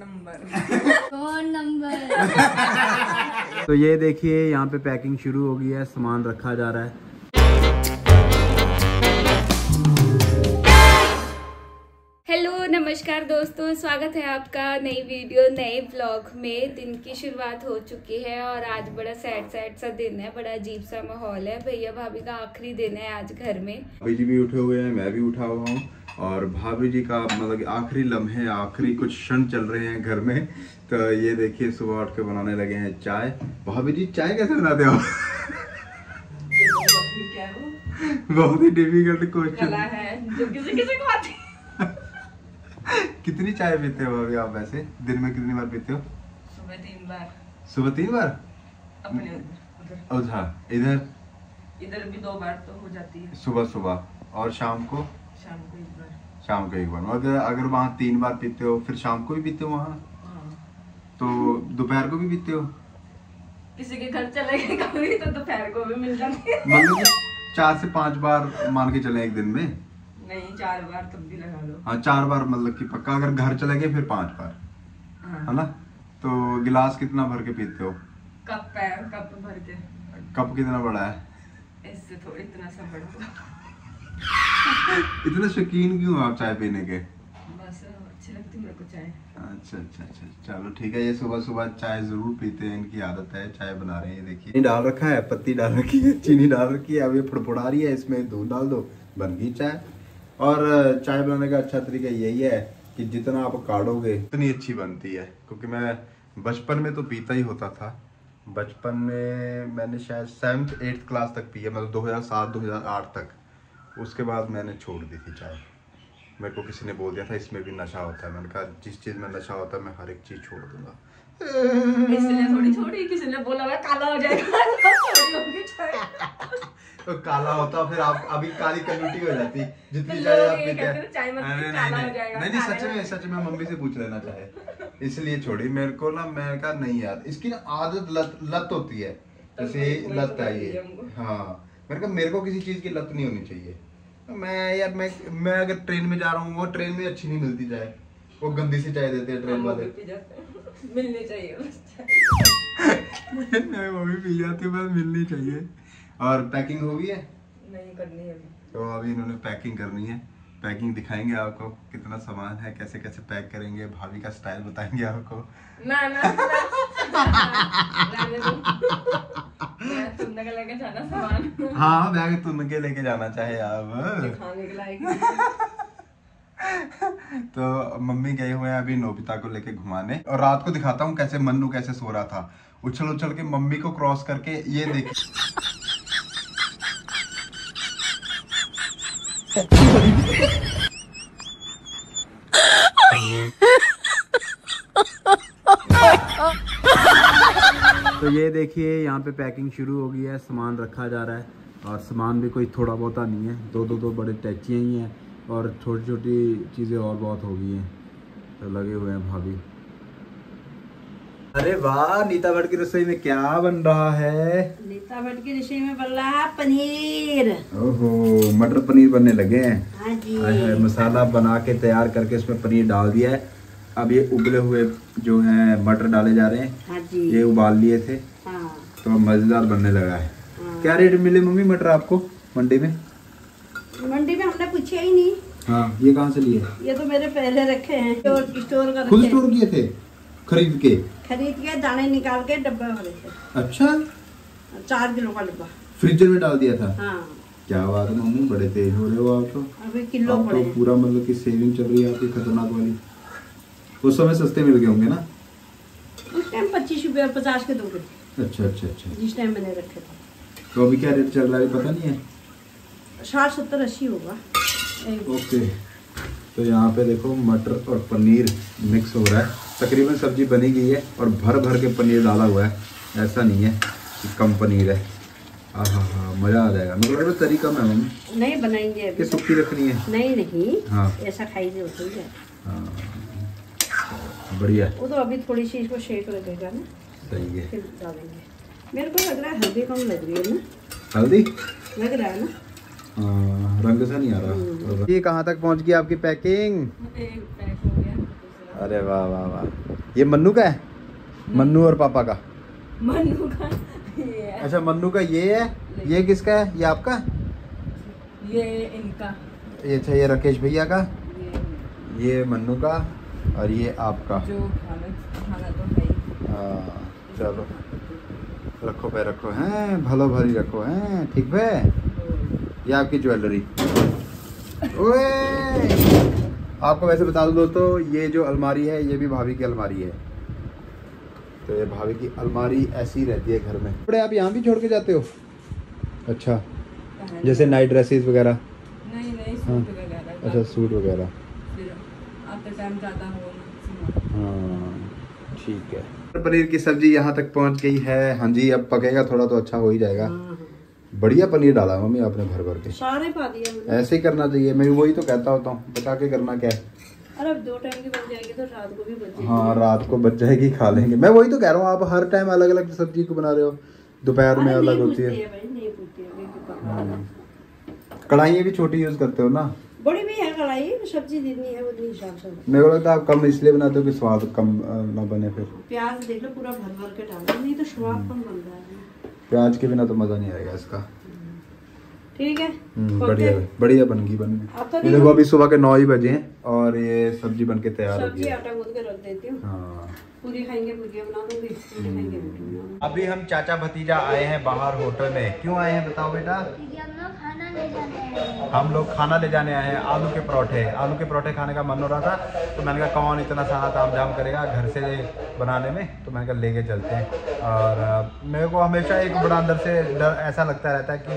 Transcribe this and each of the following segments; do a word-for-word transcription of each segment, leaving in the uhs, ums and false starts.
Number phone number. तो ये देखिए यहाँ पे पैकिंग शुरू हो गई है, सामान रखा जा रहा है। हेलो नमस्कार दोस्तों, स्वागत है आपका नई वीडियो नए ब्लॉग में। दिन की शुरुआत हो चुकी है और आज बड़ा सैड सैड सा दिन है, बड़ा अजीब सा माहौल है। भैया भाभी का आखिरी दिन है आज घर में। भाभी जी भी उठे हुए हैं, मैं भी उठा हुआ हूँ और भाभी जी का मतलब आखिरी लम्हे आखिरी कुछ क्षण चल रहे हैं घर में। तो ये देखिए सुबह उठ के बनाने लगे हैं चाय। भाभी जी चाय कैसे बनाते हो? बहुत ही डिफिकल्ट क्वेश्चन है। कितनी चाय पीते हो भाभी आप वैसे? दिन में कितनी बार पीते हो? सुबह तीन बार। सुबह तीन बार? अपने उधर उधर इधर इधर भी दो बार तो हो जाती है। सुबह सुबह और शाम को? शाम को एक बार। शाम को एक बार। अगर अगर वहाँ तीन बार पीते हो, फिर शाम को भी पीते हो वहाँ? हाँ। तो दोपहर को भी पीते हो? किसी के घर चले गए कभी तो दोपहर को भी मिल जाती है। मतलब चार से पाँच बार मान के चले एक दिन में? नहीं, चार बार तब भी लगा लो। हाँ चार बार मतलब कि पक्का। अगर घर चले गए फिर पांच बार है। हाँ। ना तो गिलास कितना भर के पीते हो? कप है, कप भर के। कप कितना बड़ा है? इससे तो इतना सा बड़ा। इतने शौकीन क्यों आप चाय पीने के? बस अच्छी लगती मेरे को चाय। अच्छा अच्छा अच्छा चलो ठीक है। ये सुबह सुबह चाय जरूर पीते हैं, इनकी आदत है। चाय बना रहे हैं, देखिए चीनी डाल रखा है, पत्ती डाल रखी है, चीनी डाल रखी है। अब ये फड़फड़ा रही है, इसमें दूध डाल दो, बन गई चाय। और चाय बनाने का अच्छा तरीका यही है कि जितना आप काढ़ोगे उतनी अच्छी बनती है। क्योंकि मैं बचपन में तो पीता ही होता था। बचपन में मैंने शायद सेवन्थ एट्थ क्लास तक पी है, मतलब दो हज़ार सात दो हज़ार आठ तक। उसके बाद मैंने छोड़ दी थी चाय। मेरे को किसी ने बोल दिया था इसमें भी नशा होता है। मैंने कहा जिस चीज़ में नशा होता है मैं हर एक चीज़ छोड़ दूँगा। इसलिए थोड़ी छोड़ी, किसी ने बोला हुआ काला हो जाएगा। तो काला होता फिर आप अभी काली कम्युनिटी हो जाती जितनी चाय आप पीते हैं। नहीं नहीं नहीं सच में सच में मम्मी से पूछ लेना चाहे, इसलिए छोड़ी। मेरे को ना मैं कहा नहीं यार, इसकी ना आदत लत लत होती है, जैसे लत है ये। हाँ मेरे को मेरे को किसी चीज़ की लत नहीं होनी चाहिए। मैं यार मैं मैं अगर ट्रेन में जा रहा हूँ, वो ट्रेन में अच्छी नहीं मिलती चाय, वो गंदी सी चाय देते हैं ट्रेन वाले। मिलनी चाहिए मैं वो भी पी जाती हूँ, बस मिलनी चाहिए। और पैकिंग हो गई है? नहीं करनी है अभी। तो अभी इन्होंने पैकिंग करनी है। पैकिंग दिखाएंगे आपको कितना सामान है, कैसे कैसे पैक करेंगे। भाभी का स्टाइल बताएंगे आपको। ना ना तुमने के लेके जाना सामान। हाँ बैग तुम के लेके जाना चाहे आप दिखाने के लायक। तो मम्मी गए हुए हैं अभी नोबिता को लेके घुमाने। और रात को दिखाता हूँ कैसे मन्नू कैसे सो रहा था, उछल उछल के मम्मी को क्रॉस करके। ये देखिए तो ये देखिए यहाँ पे पैकिंग शुरू हो गई है, सामान रखा जा रहा है। और सामान भी कोई थोड़ा बहुत नहीं है, दो दो दो बड़े टैचियाँ ही हैं और छोटी छोटी चीज़ें और बहुत हो गई हैं। तो लगे हुए हैं भाभी। अरे वाह, नीता भट्ट की रसोई में क्या बन रहा है? नीता भट्ट की रसोई में बन रहा है पनीर। ओहो, मटर पनीर बनने लगे हैं। हाँ जी। आए, मसाला बना के तैयार करके उसमें पनीर डाल दिया है। अब ये उबले हुए जो है मटर डाले जा रहे हैं। हाँ जी। ये उबाल लिए थे। हाँ। तो अब मजेदार बनने लगा है। हाँ। क्या रेट मिले मम्मी मटर आपको मंडी में? मंडी में हमने पूछा ही नहीं। हाँ, ये कहाँ से लिए? ये तो मेरे पहले रखे हैं, खुद स्टोर किए थे खरीद के। खरीद के दाने निकाल के डब्बे भरे थे। अच्छा, चार किलो का डब्बा फ्रीजर में डाल दिया था। हाँ। क्या बात है मम्मी, बड़े तेज हो रहे हो आप तो। अभी किलो पड़े तो पूरा, मतलब कि सेविंग चल रही है आपकी खतरनाक वाली। उस समय सस्ते मिल गए होंगे ना? उस टाइम पच्चीस रुपया पचास के दो किलो। अच्छा अच्छा अच्छा, जिस टाइम मैंने रखे थे। तो अभी क्या रेट चल रहा है पता नहीं है? साठ सत्तर अस्सी होगा। ओके, तो यहाँ पे देखो मटर और पनीर मिक्स हो रहा है। तकरीबन सब्जी बनी गई है और भर भर के पनीर डाला हुआ है। ऐसा नहीं है कि कम पनीर है। हाँ हाँ हाँ, मज़ा आ जाएगा। मतलब तरीका मैं मम्मी नहीं बनाएंगे कि सूखी रखनी है। नहीं नहीं, हाँ ऐसा खाइए होती है। हाँ बढ़िया। वो तो अभी थोड़ी सी इसको शेक लगेगा ना। सही है। मेरे को लग रहा है हल्दी कम लग रही है ना। हल्दी लग रहा है ना। आ, रंग सा नहीं आ रहा। ये कहाँ तक पहुँच गई आपकी पैकिंग? एक पैक हो गया। अरे वाह वाह वाह, ये मन्नू का है? मन्नू और पापा का? मन्नू का ये है। अच्छा मन्नू का ये है, ये किसका है? ये आपका? ये इनका। ये अच्छा, ये राकेश भैया का, ये, ये मन्नू का और ये आपका। जो खाना खाना तो है ही। हाँ चलो रखो पे रखो, हैं भलो भरी रखो, हैं ठीक है। ये आपकी ज्वेलरी। ओए आपको वैसे बता दूं दोस्तों, ये जो अलमारी है ये भी भाभी की अलमारी है। तो ये भाभी की अलमारी ऐसी रहती है घर में। कपड़े आप यहाँ भी छोड़ के जाते हो? अच्छा जैसे नाइट ड्रेसेस वगैरह? नहीं नहीं, सूट वगैरह। अच्छा सूट वगैरह आपका टाइम ज़्यादा हो। हाँ ठीक है। पनीर की सब्जी यहाँ तक पहुँच गई है। हाँ जी अब पकेगा थोड़ा तो अच्छा हो ही जाएगा। बढ़िया पनीर डाला है मम्मी आपने, भर भर के सारे पा दिया। ऐसे ही करना चाहिए, मैं वही तो कहता होता हूँ, बचा के करना क्या है। अरे अब दो टाइम की बन जाएगी तो रात को भी बच जाएगी। हाँ रात को बच जाएगी, खा लेंगे। मैं वही तो कह रहा हूँ, आप हर टाइम अलग अलग सब्जी को बना रहे हो। दोपहर में अलग होती है, कढ़ाई भी छोटी यूज करते हो ना? बड़ी भी है कढ़ाई, सब्जी जितनी है उतनी हिसाब से। मेरे को लगता है आप कम इसलिए बनाते हो कि स्वाद कम ना बने। फिर प्याज देख लो पूरा भर भर के डालो, नहीं तो स्वाद कम बन रहा है। प्याज के बिना तो मजा नहीं आएगा इसका। ठीक है बढ़िया बढ़िया बन गई। बन गई देखो, अभी सुबह के नौ ही बजे हैं और ये सब्जी बन के तैयार हो गई है। आटा गूंथ के रख देती हूं। हाँ। पूरी खाएंगे, भुजिया बना दूंगी, पूरी खाएंगे भुजिया। अभी हम चाचा भतीजा आए हैं बाहर होटल में। क्यों आए हैं बताओ बेटा? हम लोग खाना ले जाने आए हैं। आलू के परोठे, आलू के परोठे खाने का मन हो रहा था तो मैंने कहा कौन इतना सारा तामझाम करेगा घर से बनाने में, तो मैंने कहा लेके चलते हैं। और मेरे को हमेशा एक बड़ा अंदर से डर ऐसा लगता रहता है कि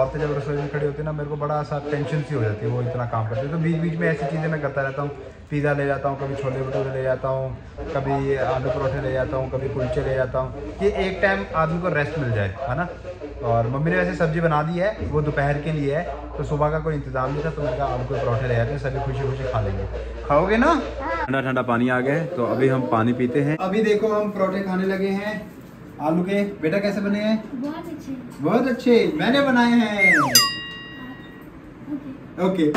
औरतें जब रसोई में खड़ी होती है ना, मेरे को बड़ा सा टेंशन सी हो जाती है, वो इतना काम करती है। तो बीच बीच में ऐसी चीज़ें मैं करता रहता हूँ, पिज़्ज़ा ले जाता हूँ, कभी छोले भटूरे ले जाता हूँ, कभी आलू परोठे ले जाता हूँ, कभी कुलचे ले जाता हूँ कि एक टाइम आदमी को रेस्ट मिल जाए, है ना। और मम्मी ने वैसे सब्जी बना दी है, वो दोपहर के लिए है, तो सुबह का कोई इंतजाम नहीं था, तो मैंने कहा आलू के परोठे ले जाते हैं, सभी खुशी खुशी खा लेंगे। खाओगे ना? ठंडा ठंडा पानी आ गया है तो अभी हम पानी पीते हैं। अभी देखो हम परोठे खाने लगे हैं आलू के। बेटा कैसे बने हैं? बहुत अच्छे, बहुत अच्छे मैंने बनाए हैं। ओके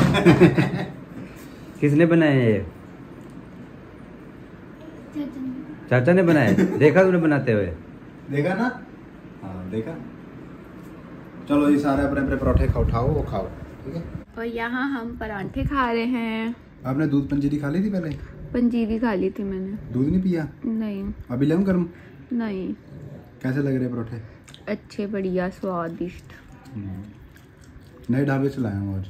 किसने बनाए हैं? चाचा ने बनाए। देखा तुमने बनाते हुए? देखा ना, हाँ देखा। चलो ये सारे अपने अपने पराठे खाओ, उठाओ वो खाओ ठीक है। और यहाँ हम पराठे खा रहे हैं। आपने दूध पंजीरी खा ली थी पहले? पंजीरी खा ली थी मैंने। दूध नहीं पिया? नहीं। अभी लाऊं गर्म? नहीं। कैसे लग रहे पराठे? अच्छे, बढ़िया, स्वादिष्ट। नए ढाबे से लाए हूँ आज।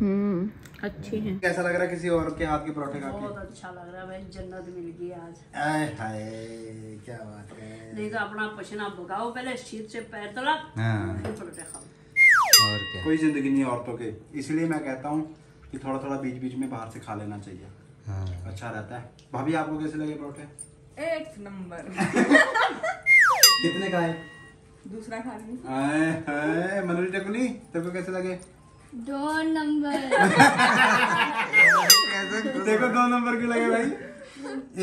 हम्म अच्छे हैं। कैसा लग रहा है किसी और के हाथ के पराठे खा के? बहुत अच्छा लग रहा है भाई, जन्नत मिल गई आज। आए हाय क्या बात है। नहीं तो अपना पसीना भगाओ पहले, शीत से पैर तला। हाँ। फिर पराठे खाओ। और क्या, कोई जिंदगी नहीं औरतों के, इसलिए मैं कहता हूँ कि थोड़ा थोड़ा बीच बीच में बाहर से खा लेना चाहिए। हाँ। अच्छा रहता है। भाभी आपको कैसे लगे पराठे? एक नंबर। कितने खाए? दूसरा खा रही मनोज टकुनी, तेरे को कैसे लगे? दो नंबर। देखो दो नंबर क्यों लगे भाई,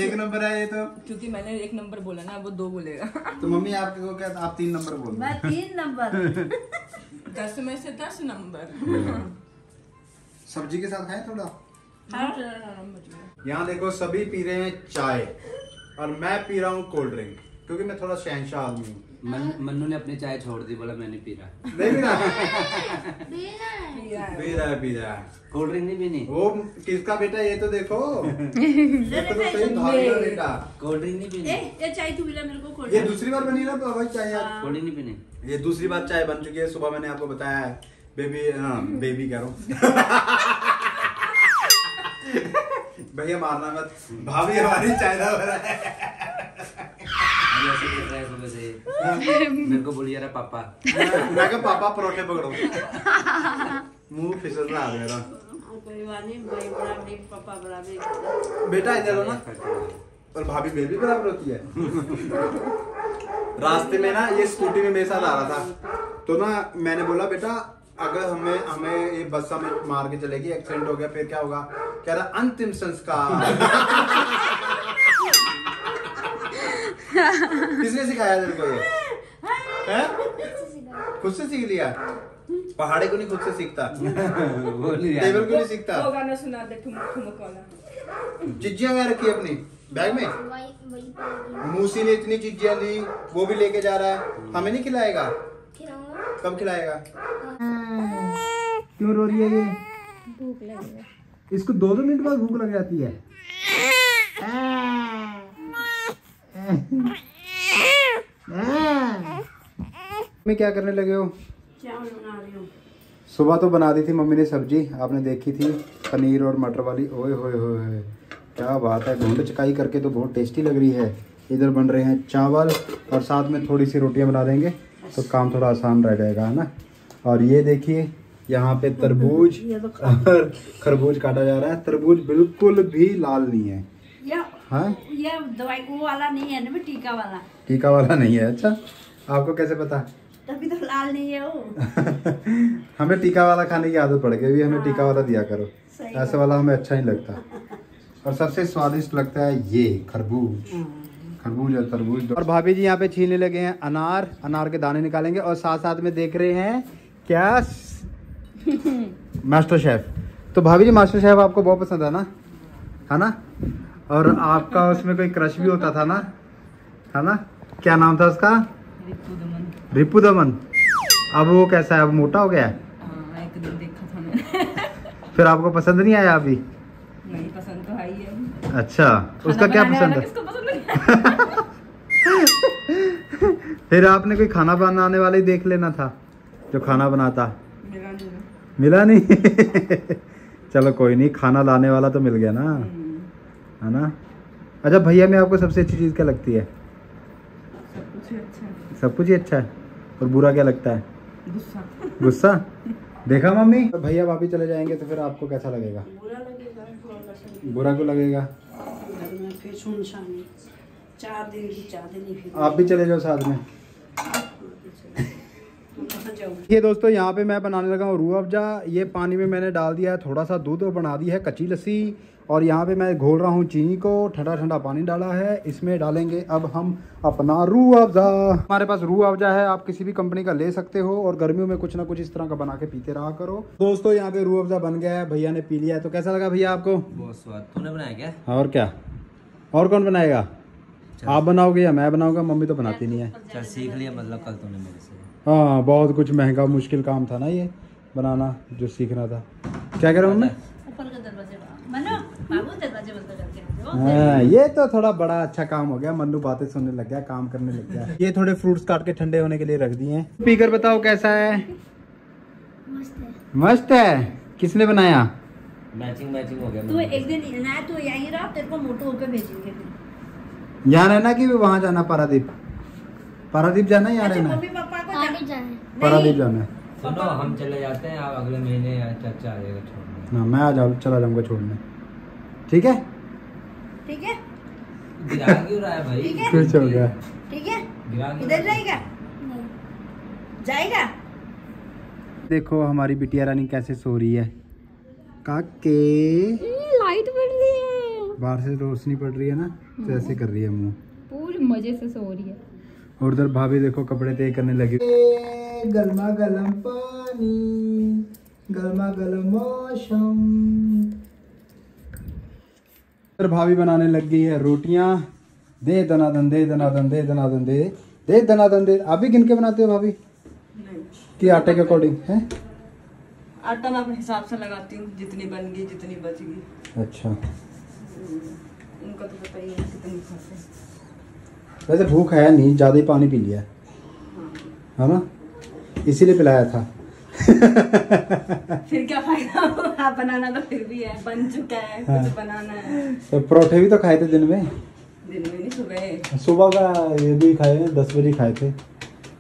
एक नंबर है ये तो। क्योंकि मैंने एक नंबर बोला ना, वो दो बोलेगा। तो मम्मी आपको क्या, आप तीन नंबर बोल रहे हो? मैं तीन नंबर। दस में से दस नंबर। सब्जी के साथ खाए थोड़ा। यहाँ देखो सभी पी रहे हैं चाय और मैं पी रहा हूँ कोल्ड ड्रिंक, क्योंकि मैं थोड़ा शहंशाह आदमी हूँ। मन्नू ने अपनी चाय छोड़ दी, बोला मैंने पी रहा। नहीं पी रहा पी रहा पी रहा कोल्ड ड्रिंक नहीं पीनी। वो किसका बेटा? ये तो देखो बेटा कोल्ड ड्रिंक नहीं पीनी। ये चाय तू पीला, मेरे को कोल्ड ड्रिंक। ये दूसरी बार बनी ना भाई चाय, कोल्ड ड्रिंक नहीं पीनी। ये दूसरी बार चाय बन चुकी है। सुबह मैंने आपको बताया है बेबी, हाँ बेबी कह रहा हूँ भैया मारना मत, भाभी हमारी चाय है। मेरे को बोलिए रहा पापा, मैं कहा पापा परोठे पकड़ो। मुंह फिसल रहा है मेरा। बेटा इधर हो ना, और भाभी बेबी बराबर होती है। रास्ते में ना ये स्कूटी में मेरे साथ आ रहा था, तो ना मैंने बोला बेटा अगर हमें हमें ये बस हमें मार के चलेगी, एक्सीडेंट हो गया फिर क्या होगा? कह रहा अंतिम संस्कार। किसने सिखाया तेरे को ये? खुद से सीख लिया? पहाड़े को नहीं खुद से सीखता, टेबल को नहीं सीखता। वो गाना सुना दे ठुमक ठुमक वाला। चिज्जियां कहाँ रखी अपनी बैग में? मूसी ने इतनी चिज्जियां ली, वो भी लेके जा रहा है, हमें नहीं खिलाएगा? कब खिलाएगा? क्यों रो रही है ये? भूख लगी है इसको। दो दो मिनट बाद भूख लग जाती है। मैं क्या करने लगे हो? चावल बना रही हूँ। सुबह तो बना दी थी मम्मी ने सब्जी, आपने देखी थी, पनीर और मटर वाली। ओए होए होए क्या बात है, ढूंढ चकाई करके तो बहुत टेस्टी लग रही है। इधर बन रहे हैं चावल और साथ में थोड़ी सी रोटियां बना देंगे तो काम थोड़ा आसान रह जाएगा, है ना। और ये देखिए यहाँ पे तरबूज और खरबूज काटा जा रहा है। तरबूज बिल्कुल भी लाल नहीं है। हाँ? ये दवाई को वाला नहीं है ना, टीका वाला। टीका वाला नहीं है? अच्छा, आपको कैसे पता? तभी तो लाल नहीं है वो। हमें टीका वाला खाने की आदत पड़ गई, हमें टीका वाला दिया करो, ऐसा वाला हमें अच्छा नहीं लगता। और सबसे स्वादिष्ट लगता है ये खरबूज, खरबूज और तरबूज। और भाभी जी यहाँ पे छीलने लगे हैं अनार, अनार के दाने निकालेंगे। और साथ साथ में देख रहे हैं क्या मास्टर शेफ। तो भाभी जी मास्टर शेफ आपको बहुत पसंद है ना, है ना? और आपका उसमें कोई क्रश भी होता था ना, है ना? क्या नाम था उसका? रिपु दमन। रिपु दमन। अब वो कैसा है? अब मोटा हो गया है? हाँ, एक दिन देखा था मैंने। फिर आपको पसंद नहीं आया अभी? नहीं, पसंद तो आई है। अच्छा, उसका क्या पसंद है? किसको पसंद नहीं? फिर आपने कोई खाना बनाने वाले देख लेना था जो खाना बनाता। मिला नहीं, मिला नहीं। चलो कोई नहीं, खाना लाने वाला तो मिल गया ना, है ना। अच्छा भैया में आपको सबसे अच्छी चीज़ क्या लगती है? सब कुछ ही अच्छा है। सब कुछ ही अच्छा है। और बुरा क्या लगता है? गुस्सा। गुस्सा? देखा मम्मी, तो भैया भाभी चले जाएंगे तो फिर आपको कैसा लगेगा? बुरा लगेगा। बुरा क्यों लगेगा? फिर सुनसान है। चार दिन की चार दिन ही फिर आप भी चले जाओ साथ में। ये दोस्तों यहाँ पे मैं बनाने लगा हूँ रूह अफ़ज़ा। ये पानी में मैंने डाल दिया है थोड़ा सा दूध और बना दी है कच्ची लस्सी। और यहाँ पे मैं घोल रहा हूँ चीनी को, ठंडा ठंडा पानी डाला है, इसमें डालेंगे अब हम अपना रूह अफ़ज़ा। हमारे पास रूह अफ़ज़ा है, आप किसी भी कंपनी का ले सकते हो। और गर्मियों में कुछ ना कुछ इस तरह का बना के पीते रहा करो। दोस्तों यहाँ पे रूह अफ़ज़ा बन गया है, भैया ने पी लिया है। तो कैसा लगा भैया आपको? बहुत स्वाद। तूने बनाया क्या? और क्या, और कौन बनाएगा? आप बनाओगे या मैं बनाऊंगा? मम्मी तो बनाती नहीं है। सीख लिया मतलब कल तुमने मेरे से। हाँ, बहुत कुछ महंगा मुश्किल काम था ना ये बनाना, जो सीखना था। क्या कह रहा हूँ मैं? हाँ, ये तो थोड़ा बड़ा अच्छा काम हो गया। मन्नू बातें सुनने लग गया, काम करने लग गया। ये थोड़े फ्रूट्स काट के ठंडे होने के लिए रख दिए हैं। स्पीकर बताओ कैसा है? मस्त है। मस्त है। किसने बनाया? मैचिंग मैचिंग हो गया। तू एक दिन तो यहीं रहा, तेरे को मोटू होकर भेजेंगे। यहाँ रहना कि वहाँ जाना? पारादीप। पारादीप जाना है या रहना? पारादीप जाना है। सुनो, हम चले जाते हैं, आप अगले महीने चाचा आ जाएगा छोड़ने। ना मैं आ जाऊँ, चला जाऊँगा छोड़ने। ठीक है? ठीक है। गिरा क्यों रहा है भाई? कुछ हो गया? ठीक है। इधर जाएगा? जाएगा। देखो हमारी बिटिया रानी कैसे सो रही है। काके लाइट पड़ रही है, बाहर से रोशनी पड़ रही है ना, तो ऐसे कर रही है मुँह, पूरी मजे से सो रही है। और उधर भाभी देखो कपड़े तय करने लगी। गरमा गलम पानी, गरमा गलम मौसम। उधर भाभी बनाने लग गई है रोटियां। दे दना दन, दे दना दन, दे दना दन, दे दे दना दन, दे। आप भी गिन के बनाते हो भाभी? नहीं। कि आटे के अकॉर्डिंग है? आटा मैं अपने हिसाब से लगाती हूँ, जितनी बन गई जितनी बच गई। अच्छा, उनको तो पता ही है कितनी खाते हैं। वैसे भूख है नहीं, ज़्यादा ही पानी पी लिया है ना, इसीलिए पिलाया था। फिर क्या फायदा, बनाना तो फिर भी है, बन चुका है, हाँ। कुछ बनाना है। तो परोठे भी तो खाए थे दिन में। दिन में नहीं, सुबह सुबह का ये भी खाए, दस बजे खाए थे।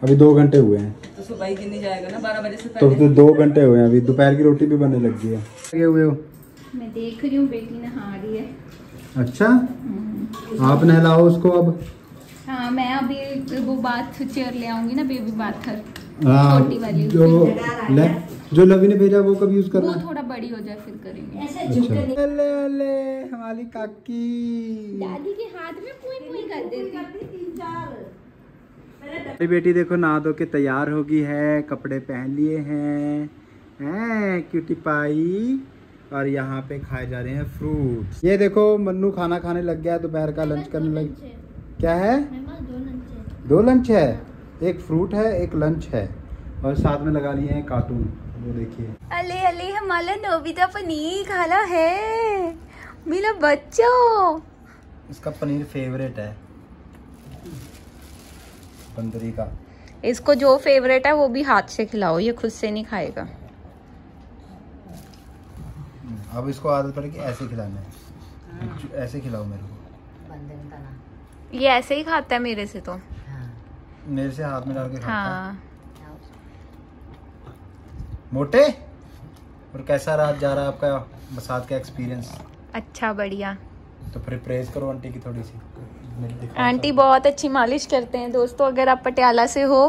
अभी दो घंटे हुए हैं। तो सुबह ही गिनी जाएगा ना, बारह बजे से पहले। तो दो घंटे हुए हैं, अभी दोपहर की रोटी भी बनने लग गई है। लगे हुए हो? मैं देख रही हूँ, बेटी नहा रही है। अच्छा, आप नहलाओ उसको अब। हाँ, मैं अभी वो बाथ चेयर ले आऊंगी ना, बेबी बाथ छोटी वाली, जो ले, जो लवी ने भेजा वो कब यूज करना? वो थोड़ा बड़ी हो जाए फिर करेंगे। ऐसे झुक के ले ले हमारी काकी दादी के हाथ में पुई पुई कर देती थी। तीन चार मेरी बेटी देखो नहा धो के तैयार होगी है, कपड़े पहन लिए हैं हैं क्यूटी पाई, और यहाँ पे खाए जा रहे हैं फ्रूट्स। ये देखो मन्नू खाना खाने लग गया, दोपहर का लंच करने लग क्या है, दो लंच है, एक फ्रूट है एक लंच है, और साथ में लगा लिए हैं कार्टून, वो देखिए। अले अले हमारा नोबिता पनीर खाला है मेरा बच्चों, इसका पनीर फेवरेट है बंदरी का। इसको जो फेवरेट है वो भी हाथ से खिलाओ, ये खुद से नहीं खाएगा। अब इसको आदत पड़ेगी ऐसे खिलाना है, ऐसे खिलाओ मेरे को, ये ऐसे ही खाता है मेरे से, तो मेरे से हाथ में डाल के खाता है। मोटे, और कैसा रहा जा रहा आपका बसात का एक्सपीरियंस? अच्छा बढ़िया। तो फिर प्रेज करो आंटी की थोड़ी सी। आंटी बहुत अच्छी मालिश करते हैं दोस्तों, अगर आप पटियाला से हो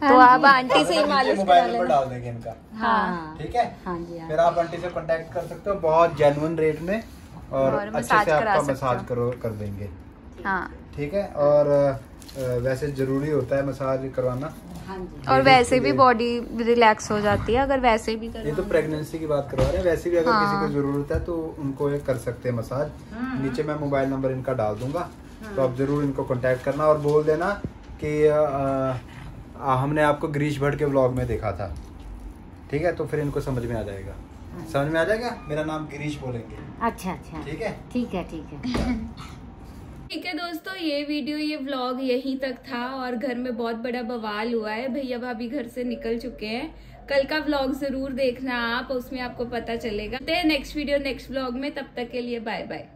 तो आप आंटी से ही मालिश मोबाइल नंबर डाल देंगे इनका, हाँ ठीक है, हाँ जी, फिर आप आंटी से कांटेक्ट कर सकते हो बहुत जेन्युइन रेट में, और, और अच्छे से आपका मसाज करो कर देंगे, हाँ ठीक है। और वैसे जरूरी होता है मसाज करवाना, और वैसे भी बॉडी रिलैक्स हो जाती है अगर वैसे भी करवाना। ये तो प्रेगनेंसी की बात करवा रहे हैं, वैसे भी अगर हाँ। किसी को जरूरत है तो उनको ये कर सकते हैं मसाज। हाँ। नीचे मैं मोबाइल नंबर इनका डाल दूंगा, हाँ। तो आप जरूर इनको कांटेक्ट करना और बोल देना कि आ, आ, हमने आपको ग्रीश भट्ट के ब्लॉग में देखा था, ठीक है, तो फिर इनको समझ में आ जाएगा। समझ में आ जाएगा, मेरा नाम गिरीश बोलेंगे। अच्छा अच्छा, ठीक है ठीक है ठीक है ठीक है दोस्तों, ये वीडियो ये व्लॉग यहीं तक था। और घर में बहुत बड़ा बवाल हुआ है, भैया भाभी घर से निकल चुके हैं। कल का व्लॉग जरूर देखना आप, उसमें आपको पता चलेगा। नेक्स्ट वीडियो नेक्स्ट व्लॉग में, तब तक के लिए बाय बाय।